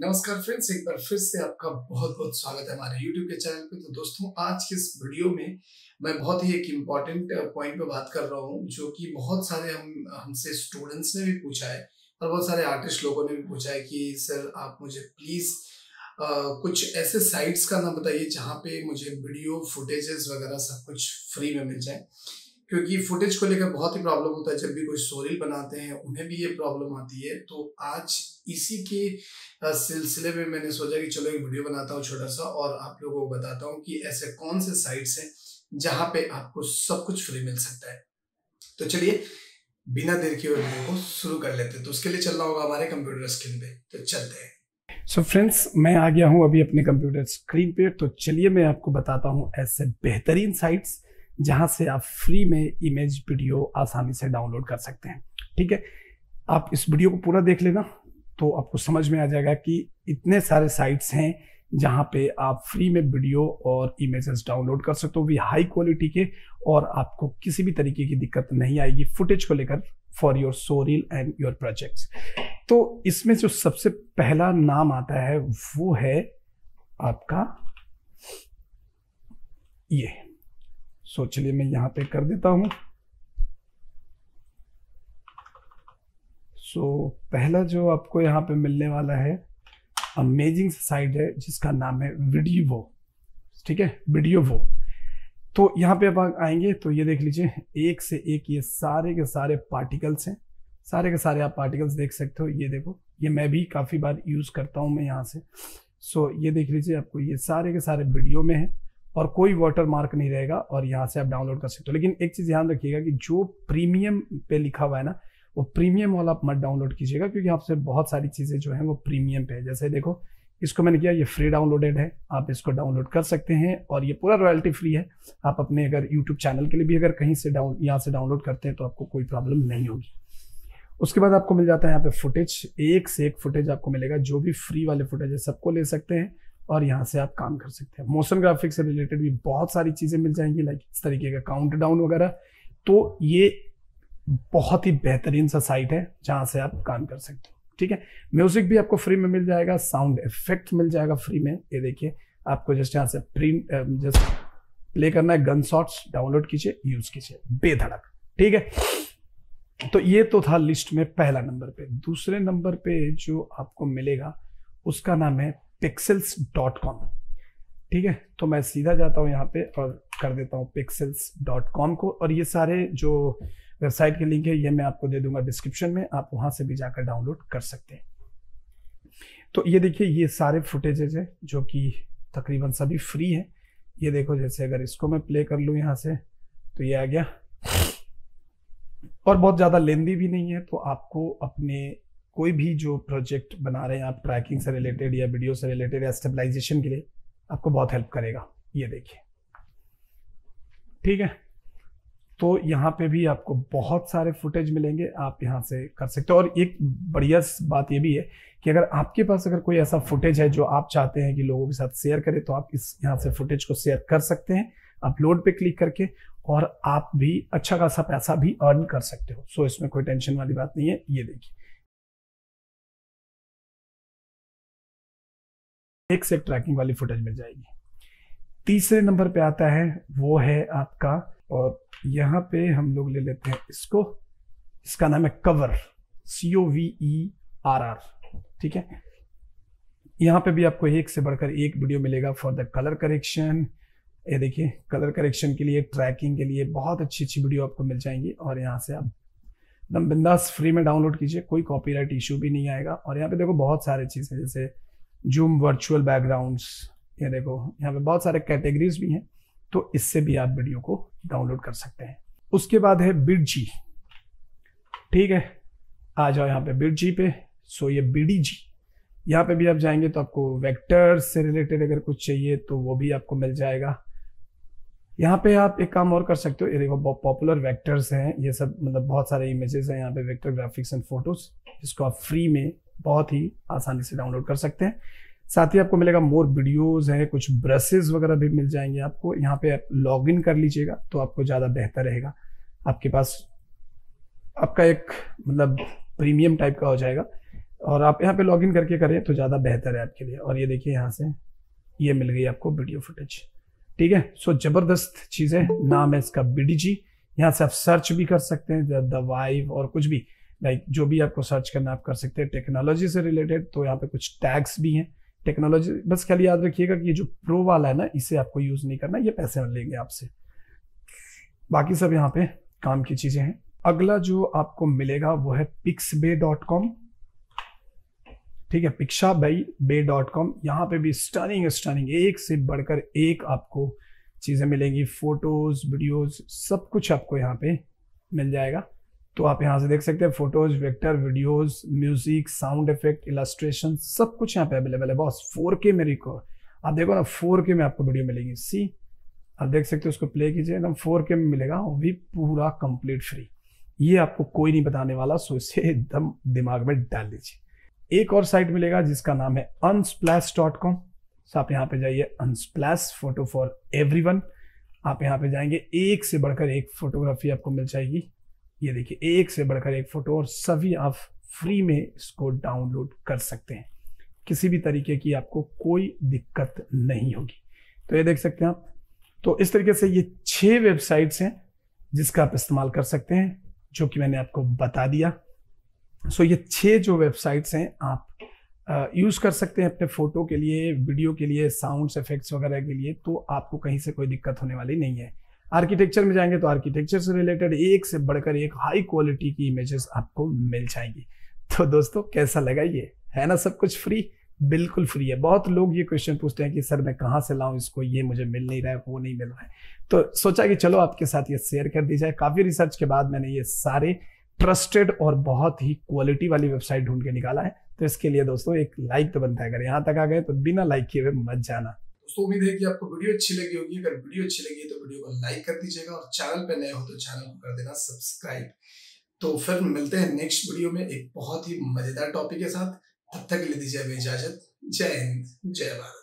नमस्कार फ्रेंड्स, एक बार फिर से आपका बहुत बहुत स्वागत है हमारे YouTube के चैनल पे। तो दोस्तों, आज के इस वीडियो में मैं बहुत ही एक इम्पॉर्टेंट पॉइंट पे बात कर रहा हूँ, जो कि बहुत सारे हमसे स्टूडेंट्स ने भी पूछा है और बहुत सारे आर्टिस्ट लोगों ने भी पूछा है कि सर आप मुझे प्लीज़ कुछ ऐसे साइट्स का नाम बताइए जहाँ पे मुझे वीडियो फुटेजेस वगैरह सब कुछ फ्री में मिल जाए, क्योंकि फुटेज को लेकर बहुत ही प्रॉब्लम होता है। जब भी कोई स्टोरी बनाते हैं उन्हें भी ये प्रॉब्लम आती है। तो आज इसी के सिलसिले में मैंने सोचा कि चलो एक वीडियो बनाता हूँ छोटा सा और आप लोगों को बताता हूँ कि ऐसे कौन से साइट्स हैं जहाँ पे आपको सब कुछ फ्री मिल सकता है। तो चलिए बिना देर किए वीडियो को शुरू कर लेते हैं। तो उसके लिए चलना होगा हमारे कंप्यूटर स्क्रीन पे, तो चलते हैं। सो फ्रेंड्स, मैं आ गया हूँ अभी अपने कंप्यूटर स्क्रीन पे। तो चलिए मैं आपको बताता हूँ ऐसे बेहतरीन साइट्स जहाँ से आप फ्री में इमेज वीडियो आसानी से डाउनलोड कर सकते हैं। ठीक है, आप इस वीडियो को पूरा देख लेना तो आपको समझ में आ जाएगा कि इतने सारे साइट्स हैं जहाँ पे आप फ्री में वीडियो और इमेजेस डाउनलोड कर सकते हो, भी हाई क्वालिटी के, और आपको किसी भी तरीके की दिक्कत नहीं आएगी फुटेज को लेकर for your show reel and your projects. तो इसमें जो सबसे पहला नाम आता है वो है आपका ये। सो चलिए मैं यहाँ पे कर देता हूँ। सो पहला जो आपको यहाँ पे मिलने वाला है अमेजिंग साइट है जिसका नाम है विडियो। ठीक है, विडियो। तो यहाँ पे आप आएंगे तो ये देख लीजिए, एक से एक ये सारे के सारे पार्टिकल्स हैं। सारे के सारे आप पार्टिकल्स देख सकते हो। ये देखो, ये मैं भी काफ़ी बार यूज़ करता हूँ मैं यहाँ से। सो ये देख लीजिए, आपको ये सारे के सारे वीडियो में है और कोई वाटर मार्क नहीं रहेगा और यहाँ से आप डाउनलोड कर सकते हो। लेकिन एक चीज़ ध्यान रखिएगा कि जो प्रीमियम पे लिखा हुआ है ना, वो प्रीमियम वाला आप मत डाउनलोड कीजिएगा, क्योंकि आपसे बहुत सारी चीज़ें जो हैं वो प्रीमियम पे है। जैसे देखो, इसको मैंने किया, ये फ्री डाउनलोडेड है, आप इसको डाउनलोड कर सकते हैं और ये पूरा रॉयल्टी फ्री है। आप अपने अगर यूट्यूब चैनल के लिए भी अगर कहीं से यहाँ से डाउनलोड करते हैं तो आपको कोई प्रॉब्लम नहीं होगी। उसके बाद आपको मिल जाता है यहाँ पे फुटेज, एक से एक फुटेज आपको मिलेगा। जो भी फ्री वाले फुटेज है सबको ले सकते हैं और यहाँ से आप काम कर सकते हैं। मोशन ग्राफिक्स से रिलेटेड भी बहुत सारी चीज़ें मिल जाएंगी, लाइक इस तरीके का काउंटडाउन वगैरह। तो ये बहुत ही बेहतरीन सा साइट है जहाँ से आप काम कर सकते हो। ठीक है, म्यूजिक भी आपको फ्री में मिल जाएगा, साउंड इफेक्ट मिल जाएगा फ्री में। ये देखिए, आपको जस्ट यहाँ से प्रिंट जस्ट प्ले करना है, गन शॉट्स डाउनलोड कीजिए, यूज कीजिए बेधड़क। ठीक है, तो ये तो था लिस्ट में पहला नंबर पे। दूसरे नंबर पे जो आपको मिलेगा उसका नाम है Pixels.com। ठीक है, तो मैं सीधा जाता हूँ यहाँ पे और कर देता हूँ Pixels.com को, और ये सारे जो वेबसाइट के लिंक है ये मैं आपको दे दूंगा डिस्क्रिप्शन में, आप वहाँ से भी जाकर डाउनलोड कर सकते हैं। तो ये देखिए, ये सारे फुटेजेज हैं जो कि तकरीबन सभी फ्री हैं। ये देखो, जैसे अगर इसको मैं प्ले कर लूँ यहाँ से तो ये आ गया, और बहुत ज़्यादा लेंदी भी नहीं है। तो आपको अपने कोई भी जो प्रोजेक्ट बना रहे हैं आप, ट्रैकिंग से रिलेटेड या वीडियो से रिलेटेड या स्टेबलाइजेशन के लिए, आपको बहुत हेल्प करेगा। ये देखिए, ठीक है, तो यहाँ पे भी आपको बहुत सारे फुटेज मिलेंगे, आप यहाँ से कर सकते हो। और एक बढ़िया बात ये भी है कि अगर आपके पास अगर कोई ऐसा फुटेज है जो आप चाहते हैं कि लोगों के साथ शेयर करें, तो आप इस यहाँ से फुटेज को शेयर कर सकते हैं अपलोड पे क्लिक करके, और आप भी अच्छा खासा पैसा भी अर्न कर सकते हो। सो इसमें कोई टेंशन वाली बात नहीं है। ये देखिए, एक से ट्रैकिंग वाली फुटेज मिल जाएगी। तीसरे नंबर पे आता है वो है आपका, और यहाँ पे हम लोग ले लेते हैं इसको, इसका नाम है कवर, COVER। ठीक है, यहाँ पे भी आपको एक से बढ़कर एक वीडियो मिलेगा फॉर द कलर करेक्शन। ये देखिए, कलर करेक्शन के लिए, ट्रैकिंग के लिए बहुत अच्छी अच्छी वीडियो आपको मिल जाएंगी, और यहाँ से आप एकदम बिंदास फ्री में डाउनलोड कीजिए, कोई कॉपीराइट इशू भी नहीं आएगा। और यहाँ पे देखो बहुत सारे चीज़ें, जैसे जूम, वर्चुअल बैकग्राउंड्स, ये देखो यहाँ पे बहुत सारे कैटेगरीज भी हैं, तो इससे भी आप वीडियो को डाउनलोड कर सकते हैं। उसके बाद है बिडजी। ठीक है, आ जाओ यहाँ पे बिडजी पे। सो ये बीडीजी, यहाँ पे भी आप जाएंगे तो आपको वेक्टर्स से रिलेटेड अगर कुछ चाहिए तो वो भी आपको मिल जाएगा। यहाँ पे आप एक काम और कर सकते हो, ये देखो बहुत पॉपुलर वेक्टर्स हैं, ये सब मतलब बहुत सारे इमेजेस हैं यहाँ पे, वेक्टर ग्राफिक्स एंड फोटोज, इसको आप फ्री में बहुत ही आसानी से डाउनलोड कर सकते हैं। साथ ही आपको मिलेगा मोर वीडियोस है, कुछ ब्रशेस वगैरह भी मिल जाएंगे आपको। यहाँ पे आप लॉग इन कर लीजिएगा तो आपको ज़्यादा बेहतर रहेगा, आपके पास आपका एक मतलब प्रीमियम टाइप का हो जाएगा। और आप यहाँ पे लॉगिन करके करें तो ज़्यादा बेहतर है आपके लिए। और ये देखिए यहाँ से ये मिल गई आपको वीडियो फुटेज, ठीक है। सो ज़बरदस्त चीज़ है, नाम है इसका बिडजी। यहाँ से आप सर्च भी कर सकते हैं द वाइव और कुछ भी, लाइक जो भी आपको सर्च करना आप कर सकते हैं टेक्नोलॉजी से रिलेटेड। तो यहाँ पे कुछ टैग्स भी हैं टेक्नोलॉजी। बस खाली याद रखिएगा कि ये जो प्रो वाला है ना, इसे आपको यूज़ नहीं करना, ये पैसे लेंगे आपसे। बाकी सब यहाँ पे काम की चीज़ें हैं। अगला जो आपको मिलेगा वो है pixabay.com, ठीक है, pixabay.com। यहाँ पे भी स्टनिंग एक से बढ़कर एक आपको चीज़ें मिलेंगी, फोटोज़, वीडियोज़, सब कुछ आपको यहाँ पे मिल जाएगा। तो आप यहाँ से देख सकते हैं photos, vector, videos, music, sound effect, illustration, सब कुछ यहाँ पे अवेलेबल है बॉस। 4K में रिकॉर्ड, आप देखो ना 4K में आपको वीडियो मिलेगी। सी आप देख सकते हो, उसको प्ले कीजिए एकदम 4K में मिलेगा, वो भी पूरा कंप्लीट फ्री। ये आपको कोई नहीं बताने वाला, सो इसे एकदम दिमाग में डाल दीजिए। एक और साइट मिलेगा जिसका नाम है Unsplash.com। सो आप यहाँ पे जाइए Unsplash फोटो फॉर एवरीवन। आप यहाँ पे जाएंगे, एक से बढ़कर एक फोटोग्राफी आपको मिल जाएगी। ये देखिए एक से बढ़कर एक फोटो, और सभी आप फ्री में इसको डाउनलोड कर सकते हैं, किसी भी तरीके की आपको कोई दिक्कत नहीं होगी। तो ये देख सकते हैं आप। तो इस तरीके से ये 6 वेबसाइट्स हैं जिसका आप इस्तेमाल कर सकते हैं, जो कि मैंने आपको बता दिया। सो ये 6 जो वेबसाइट्स हैं आप यूज़ कर सकते हैं अपने फ़ोटो के लिए, वीडियो के लिए, साउंड्स इफेक्ट्स वगैरह के लिए। तो आपको कहीं से कोई दिक्कत होने वाली नहीं है। आर्किटेक्चर में जाएंगे तो आर्किटेक्चर से रिलेटेड एक से बढ़कर एक हाई क्वालिटी की इमेजेस आपको मिल जाएंगी। तो दोस्तों कैसा लगा, ये है ना सब कुछ फ्री, बिल्कुल फ्री है। बहुत लोग ये क्वेश्चन पूछते हैं कि सर मैं कहाँ से लाऊं इसको, ये मुझे मिल नहीं रहा है, वो नहीं मिल रहा है। तो सोचा कि चलो आपके साथ ये शेयर कर दी जाए। काफ़ी रिसर्च के बाद मैंने ये सारे ट्रस्टेड और बहुत ही क्वालिटी वाली वेबसाइट ढूंढ के निकाला है। तो इसके लिए दोस्तों एक लाइक तो बनता है। अगर यहाँ तक आ गए तो बिना लाइक किए हुए मत जाना। दोस्तों उम्मीद है कि आपको वीडियो अच्छी लगी होगी। अगर वीडियो अच्छी लगी तो वीडियो को लाइक कर दीजिएगा, और चैनल पर नए हो तो चैनल को कर देना सब्सक्राइब। तो फिर मिलते हैं नेक्स्ट वीडियो में एक बहुत ही मजेदार टॉपिक के साथ। तब तक ले दीजिए हमें इजाजत। जय हिंद, जय भारत।